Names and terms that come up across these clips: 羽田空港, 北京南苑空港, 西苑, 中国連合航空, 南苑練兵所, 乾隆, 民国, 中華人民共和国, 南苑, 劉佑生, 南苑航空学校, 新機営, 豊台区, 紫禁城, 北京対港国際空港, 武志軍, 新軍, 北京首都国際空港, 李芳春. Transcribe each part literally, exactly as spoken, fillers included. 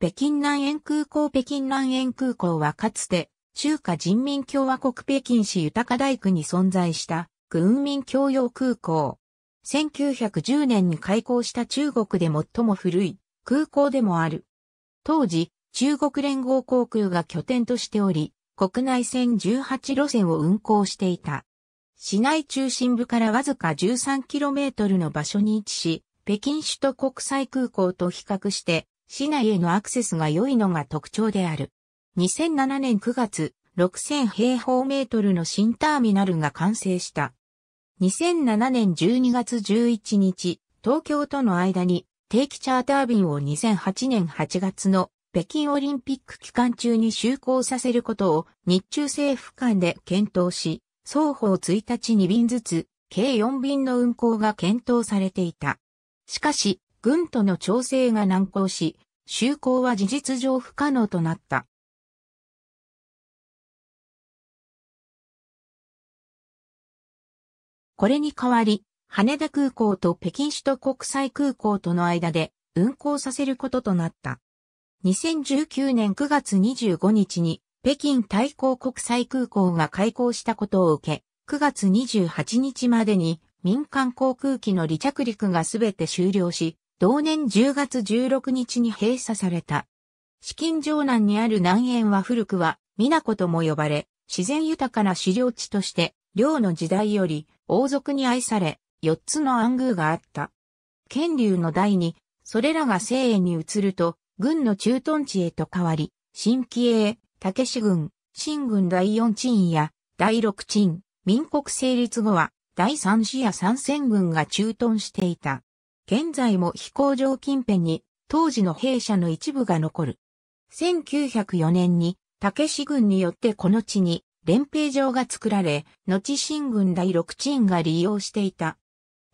北京南苑空港。北京南苑空港はかつて中華人民共和国北京市豊台区に存在した軍民共用空港。せんきゅうひゃくじゅうねんに開港した中国で最も古い空港でもある。当時、中国連合航空が拠点としており、国内線じゅうはち路線を運航していた。市内中心部からわずか じゅうさんキロメートル の場所に位置し、北京首都国際空港と比較して、市内へのアクセスが良いのが特徴である。にせんななねんくがつ、ろくせんへいほうメートルの新ターミナルが完成した。にせんななねんじゅうにがつじゅういちにち、東京との間に定期チャーター便をにせんはちねんはちがつの北京オリンピック期間中に就航させることを日中政府間で検討し、双方いちにちに便ずつ、計よんびんの運航が検討されていた。しかし、軍との調整が難航し、就航は事実上不可能となった。これに代わり、羽田空港と北京首都国際空港との間で運航させることとなった。にせんじゅうきゅうねんくがつにじゅうごにちに北京対港国際空港が開港したことを受け、くがつにじゅうはちにちまでに民間航空機の離着陸がすべて終了し、同年じゅうがつじゅうろくにちに閉鎖された。紫禁城南にある南苑は古くは都とも呼ばれ、自然豊かな狩猟地として、梁の時代より王族に愛され、よっつの暗宮があった。乾隆の代に、それらが西苑に移ると、軍の駐屯地へと変わり、新機営、武志軍、新軍だいよん鎮やだいろく鎮、民国成立後は、だいさん師や参戦軍が駐屯していた。現在も飛行場近辺に当時の兵舎の一部が残る。せんきゅうひゃくよねんに武志軍によってこの地に練兵場が作られ、後新軍だいろく鎮が利用していた。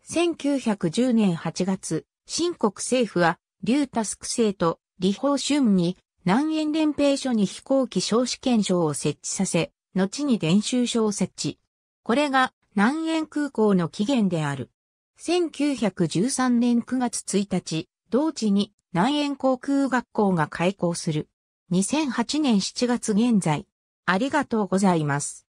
せんきゅうひゃくじゅうねんはちがつ、清国政府は劉佑生と李芳春に南苑練兵所に飛行機小試験場を設置させ、後に練習所を設置。これが南苑空港の起源である。せんきゅうひゃくじゅうさんねんくがつついたち、同地に南苑航空学校が開校する。にせんはちねんしちがつ現在。ありがとうございます。